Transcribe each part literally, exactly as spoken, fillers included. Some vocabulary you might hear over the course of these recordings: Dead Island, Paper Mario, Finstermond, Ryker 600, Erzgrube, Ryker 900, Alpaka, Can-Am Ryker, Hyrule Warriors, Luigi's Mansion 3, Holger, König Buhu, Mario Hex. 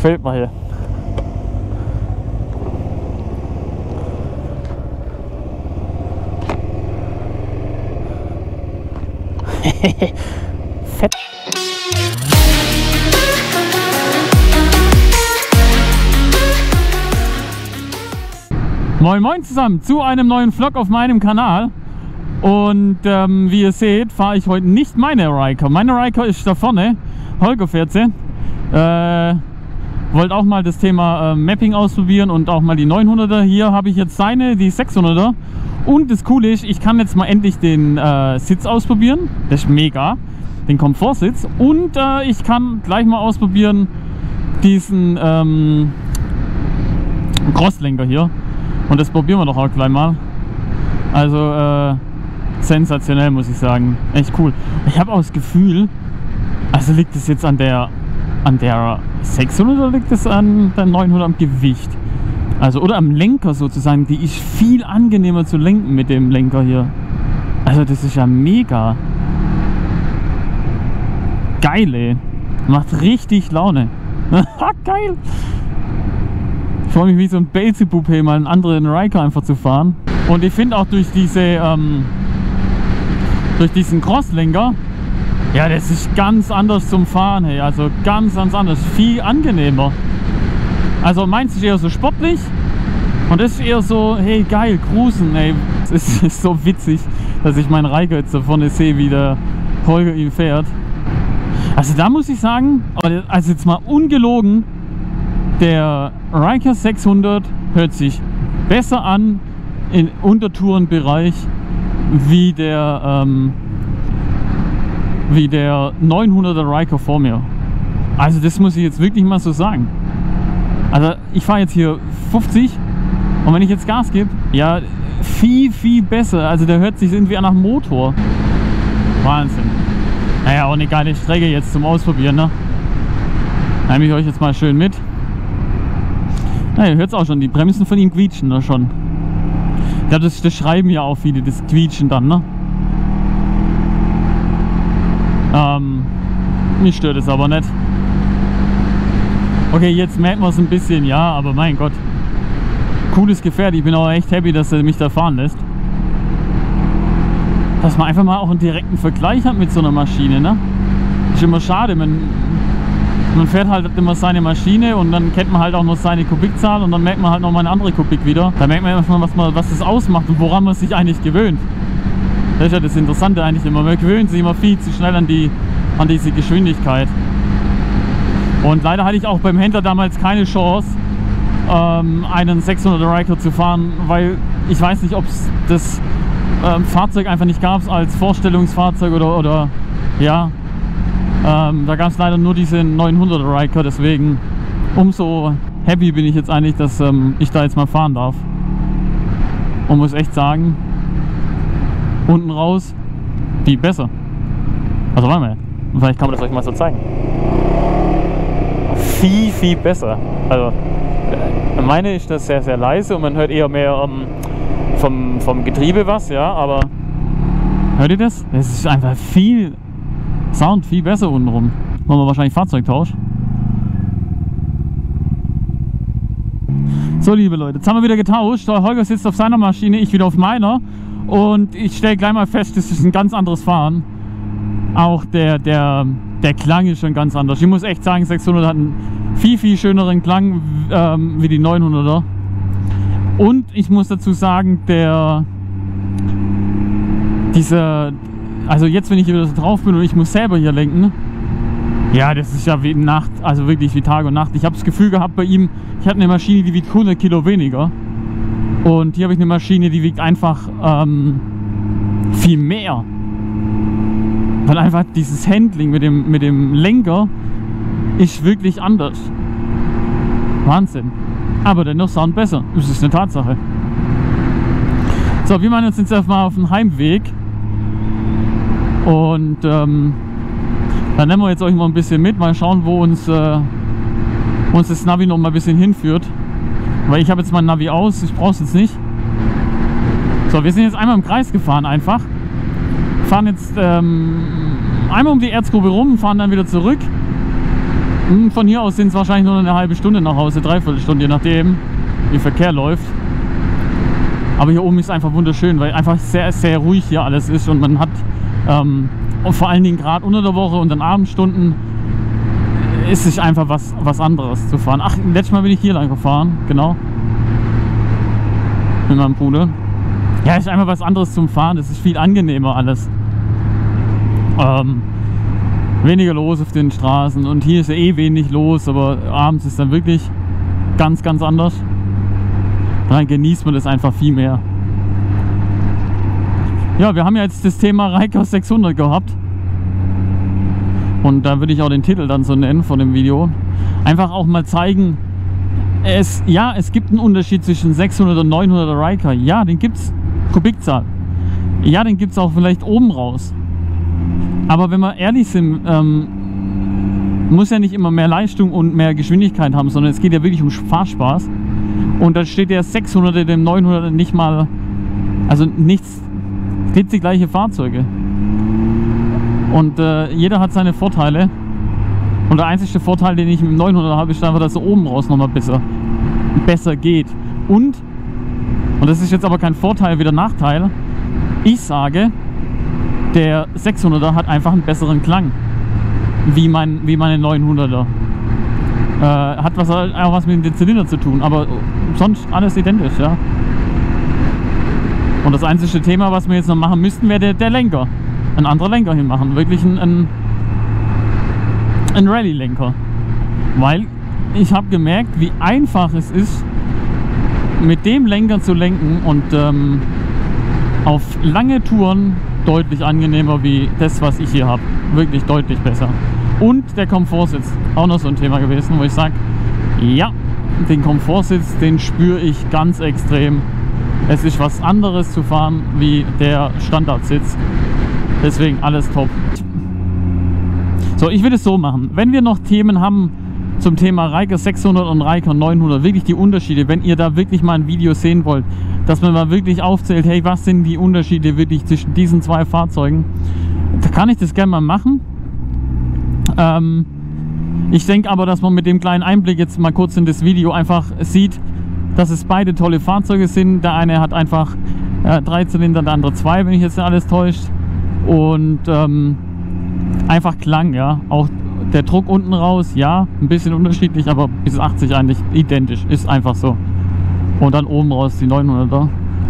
quält man hier. Fett. Moin moin zusammen zu einem neuen Vlog auf meinem Kanal. Und ähm, wie ihr seht, fahre ich heute nicht meine Ryker. Meine Ryker ist da vorne, Holger vierzehn. Äh, wollte auch mal das Thema äh, Mapping ausprobieren und auch mal die neunhunderter. Hier habe ich jetzt seine, die sechshunderter. Und das Coole ist, ich kann jetzt mal endlich den äh, Sitz ausprobieren. Das ist mega, den Komfortsitz. Und äh, ich kann gleich mal ausprobieren diesen ähm, Crosslenker hier. Und das probieren wir doch auch gleich mal. Also äh, sensationell, muss ich sagen. Echt cool. Ich habe auch das Gefühl, also liegt es jetzt an der an der sechshundert oder liegt es an der neunhunderter am Gewicht? Also oder am Lenker sozusagen, die ist viel angenehmer zu lenken mit dem Lenker hier. Also das ist ja mega. Geil, ey. Macht richtig Laune. Geil. Ich freue mich wie so ein Belzebub hier mal einen anderen Ryker einfach zu fahren. Und ich finde auch durch diese ähm, durch diesen Crosslenker, ja, das ist ganz anders zum Fahren, hey, also ganz, ganz anders, viel angenehmer. Also meins ist eher so sportlich und das ist eher so, hey, geil, cruisen, ey. Es ist, ist so witzig, dass ich meinen Ryker jetzt da vorne sehe, wie der Holger ihn fährt. Also da muss ich sagen, also jetzt mal ungelogen, der Ryker sechshundert hört sich besser an im Untertourenbereich wie der ähm, wie der neunhunderter Ryker vor mir. Also das muss ich jetzt wirklich mal so sagen. Also ich fahre jetzt hier fünfzig und wenn ich jetzt Gas gebe, ja, viel, viel besser. Also der hört sich irgendwie an nach Motor. Wahnsinn. Naja, auch eine geile Strecke jetzt zum Ausprobieren, ne? Nehme ich euch jetzt mal schön mit. Naja, ihr hört es auch schon, die Bremsen von ihm quietschen da schon. Ich glaube, das, das schreiben ja auch viele, das Quietschen dann, ne? Ähm, mich stört es aber nicht. Okay, jetzt merkt man es ein bisschen, ja, aber mein Gott. Cooles Gefährt, ich bin auch echt happy, dass er mich da fahren lässt. Dass man einfach mal auch einen direkten Vergleich hat mit so einer Maschine, ne? Ist immer schade, man, man fährt halt immer seine Maschine und dann kennt man halt auch nur seine Kubikzahl und dann merkt man halt nochmal eine andere Kubik wieder. Da merkt man erstmal, was, man, was das ausmacht und woran man sich eigentlich gewöhnt. Das ist ja das Interessante eigentlich immer, man gewöhnt sich immer viel zu schnell an, die, an diese Geschwindigkeit. Und leider hatte ich auch beim Händler damals keine Chance, ähm, einen sechshunderter Ryker zu fahren, weil ich weiß nicht, ob es das ähm, Fahrzeug einfach nicht gab als Vorstellungsfahrzeug oder, oder ja, ähm, da gab es leider nur diese neunhunderter Ryker, deswegen umso happy bin ich jetzt eigentlich, dass ähm, ich da jetzt mal fahren darf. Und muss echt sagen, unten raus, viel besser. Also warte mal, vielleicht kann man das euch mal so zeigen. Viel, viel besser. Also meine ist das sehr, sehr leise und man hört eher mehr um, vom, vom Getriebe was, ja, aber hört ihr das? Es ist einfach viel Sound, viel besser untenrum. Machen wir wahrscheinlich Fahrzeugtausch. So, liebe Leute, jetzt haben wir wieder getauscht. Der Holger sitzt auf seiner Maschine, ich wieder auf meiner. Und ich stelle gleich mal fest, das ist ein ganz anderes Fahren. Auch der, der, der Klang ist schon ganz anders. Ich muss echt sagen, sechshunderter hat einen viel, viel schöneren Klang ähm, wie die neunhunderter. Und ich muss dazu sagen, der, dieser, also jetzt, wenn ich wieder so drauf bin und ich muss selber hier lenken, ja, das ist ja wie Nacht, also wirklich wie Tag und Nacht. Ich habe das Gefühl gehabt bei ihm, ich hatte eine Maschine, die wiegt hundert Kilo weniger. Und hier habe ich eine Maschine, die wiegt einfach ähm, viel mehr. Weil einfach dieses Handling mit dem, mit dem Lenker ist wirklich anders. Wahnsinn. Aber dennoch Sound besser. Das ist eine Tatsache. So, wir machen uns jetzt erstmal auf den Heimweg. Und ähm, dann nehmen wir jetzt euch mal ein bisschen mit. Mal schauen, wo uns, äh, wo uns das Navi noch mal ein bisschen hinführt. Weil ich habe jetzt mein Navi aus, ich brauche es jetzt nicht. So, wir sind jetzt einmal im Kreis gefahren einfach. Fahren jetzt ähm, einmal um die Erzgrube rum, fahren dann wieder zurück. Von hier aus sind es wahrscheinlich nur eine halbe Stunde nach Hause, dreiviertel Stunde, je nachdem, wie Verkehr läuft. Aber hier oben ist einfach wunderschön, weil einfach sehr, sehr ruhig hier alles ist und man hat ähm, und vor allen Dingen gerade unter der Woche und dann Abendstunden ist es einfach was, was anderes zu fahren. Ach, letztes Mal bin ich hier lang gefahren, genau. Mit meinem Bruder. Ja, ist einfach was anderes zum Fahren, das ist viel angenehmer alles. Ähm, weniger los auf den Straßen und hier ist ja eh wenig los, aber abends ist dann wirklich ganz, ganz anders. Dann genießt man das einfach viel mehr. Ja, wir haben ja jetzt das Thema Ryker sechshundert gehabt. Und da würde ich auch den Titel dann so nennen von dem Video. Einfach auch mal zeigen, es, ja, es gibt einen Unterschied zwischen sechshundert und neunhunderter Ryker. Ja, den gibt es, Kubikzahl. Ja, den gibt es auch vielleicht oben raus. Aber wenn wir ehrlich sind, ähm, muss ja nicht immer mehr Leistung und mehr Geschwindigkeit haben, sondern es geht ja wirklich um Fahrspaß. Und dann steht der sechshunderter dem neunhunderter nicht mal, also nichts, es gibt die gleichen Fahrzeuge. Und äh, jeder hat seine Vorteile. Und der einzige Vorteil, den ich mit dem neunhunderter habe, ist einfach, dass er oben raus nochmal besser, besser geht. Und, und das ist jetzt aber kein Vorteil wie der Nachteil, ich sage, der sechshunderter hat einfach einen besseren Klang, wie, mein, wie meine neunhunderter. Äh, hat was, auch was mit dem Zylinder zu tun, aber sonst alles identisch, ja. Und das einzige Thema, was wir jetzt noch machen müssten, wäre der, der Lenker. Ein anderer Lenker hier machen, wirklich ein, ein, ein Rallye-Lenker. Weil ich habe gemerkt, wie einfach es ist, mit dem Lenker zu lenken und ähm, auf lange Touren deutlich angenehmer wie das, was ich hier habe. Wirklich deutlich besser. Und der Komfortsitz, auch noch so ein Thema gewesen, wo ich sage, ja, den Komfortsitz, den spüre ich ganz extrem. Es ist was anderes zu fahren wie der Standardsitz. Deswegen alles top. So, ich würde es so machen. Wenn wir noch Themen haben zum Thema Ryker sechshundert und Ryker neunhundert, wirklich die Unterschiede, wenn ihr da wirklich mal ein Video sehen wollt, dass man mal wirklich aufzählt, hey, was sind die Unterschiede wirklich zwischen diesen zwei Fahrzeugen, da kann ich das gerne mal machen. Ähm, ich denke aber, dass man mit dem kleinen Einblick jetzt mal kurz in das Video einfach sieht, dass es beide tolle Fahrzeuge sind. Der eine hat einfach äh, drei Zylinder, der andere zwei, wenn ich jetzt alles täuscht. Und ähm, einfach Klang, ja. Auch der Druck unten raus, ja, ein bisschen unterschiedlich, aber bis achtzig eigentlich identisch, ist einfach so. Und dann oben raus die neunhunderter.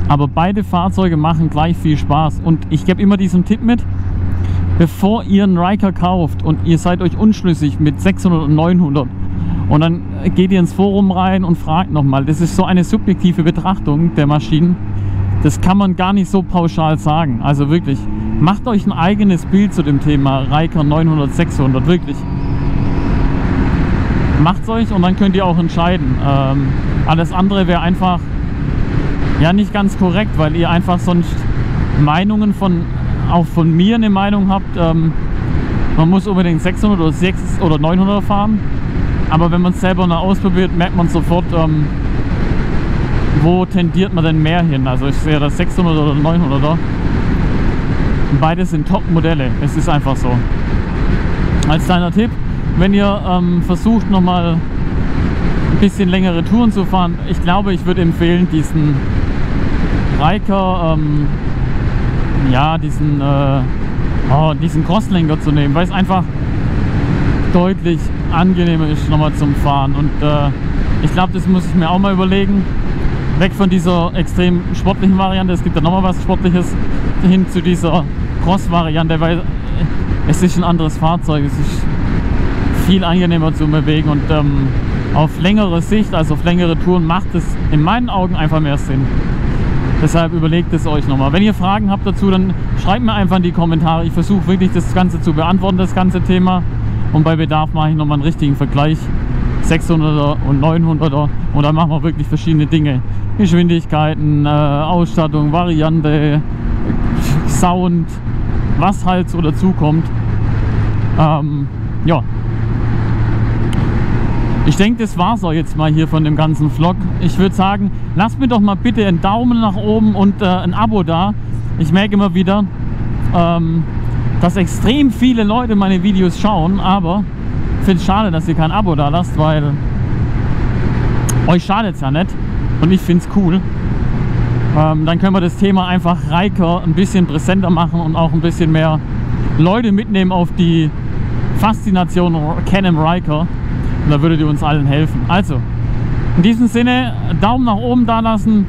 Aber beide Fahrzeuge machen gleich viel Spaß. Und ich gebe immer diesen Tipp mit, bevor ihr einen Ryker kauft und ihr seid euch unschlüssig mit sechshundert und neunhundert und dann geht ihr ins Forum rein und fragt nochmal. Das ist so eine subjektive Betrachtung der Maschinen. Das kann man gar nicht so pauschal sagen. Also wirklich, macht euch ein eigenes Bild zu dem Thema Ryker neunhundert, sechshundert, wirklich. Macht's euch und dann könnt ihr auch entscheiden. Ähm, alles andere wäre einfach, ja, nicht ganz korrekt, weil ihr einfach sonst Meinungen von, auch von mir eine Meinung habt, ähm, man muss unbedingt sechshundert oder, sechshundert oder neunhunderter fahren. Aber wenn man es selber noch ausprobiert, merkt man sofort, ähm, wo tendiert man denn mehr hin. Also ich sehe das sechshundert oder neunhunderter. Beide sind Top-Modelle, es ist einfach so. Als kleiner Tipp, wenn ihr ähm, versucht, nochmal ein bisschen längere Touren zu fahren, ich glaube, ich würde empfehlen, diesen Ryker, ähm, ja, diesen, äh, oh, diesen Crosslenker zu nehmen, weil es einfach deutlich angenehmer ist nochmal zum Fahren. Und äh, ich glaube, das muss ich mir auch mal überlegen. Weg von dieser extrem sportlichen Variante, es gibt ja nochmal was Sportliches, hin zu dieser Cross-Variante, weil es ist ein anderes Fahrzeug, es ist viel angenehmer zu bewegen und ähm, auf längere Sicht, also auf längere Touren, macht es in meinen Augen einfach mehr Sinn. Deshalb überlegt es euch nochmal. Wenn ihr Fragen habt dazu, dann schreibt mir einfach in die Kommentare. Ich versuche wirklich das Ganze zu beantworten, das ganze Thema. Und bei Bedarf mache ich nochmal einen richtigen Vergleich. sechshunderter und neunhunderter und dann machen wir wirklich verschiedene Dinge. Geschwindigkeiten, äh, Ausstattung, Variante, Sound, was halt so dazukommt. Ähm, ja. Ich denke, das war's auch jetzt mal hier von dem ganzen Vlog. Ich würde sagen, lasst mir doch mal bitte einen Daumen nach oben und äh, ein Abo da. Ich merke immer wieder, ähm, dass extrem viele Leute meine Videos schauen, aber finde es schade, dass ihr kein Abo da lasst, weil euch schadet es ja nicht und ich finde es cool. Ähm, dann können wir das Thema einfach Ryker ein bisschen präsenter machen und auch ein bisschen mehr Leute mitnehmen auf die Faszination Can-Am Ryker. Und da würdet ihr uns allen helfen. Also, in diesem Sinne, Daumen nach oben da lassen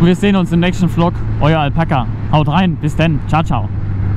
und wir sehen uns im nächsten Vlog. Euer Alpaka. Haut rein, bis dann. Ciao, ciao.